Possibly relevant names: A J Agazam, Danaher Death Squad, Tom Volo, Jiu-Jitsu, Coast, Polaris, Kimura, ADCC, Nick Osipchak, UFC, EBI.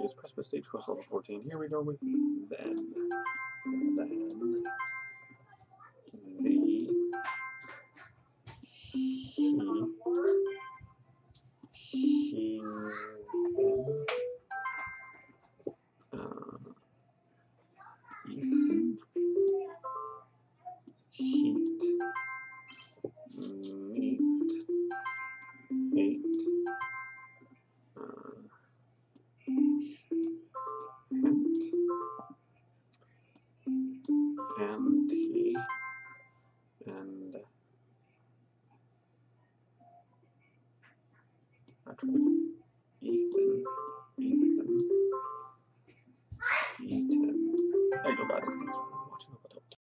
Yes, precipice stage, coast level 14. Here we go with Ethan. I go by Ethan.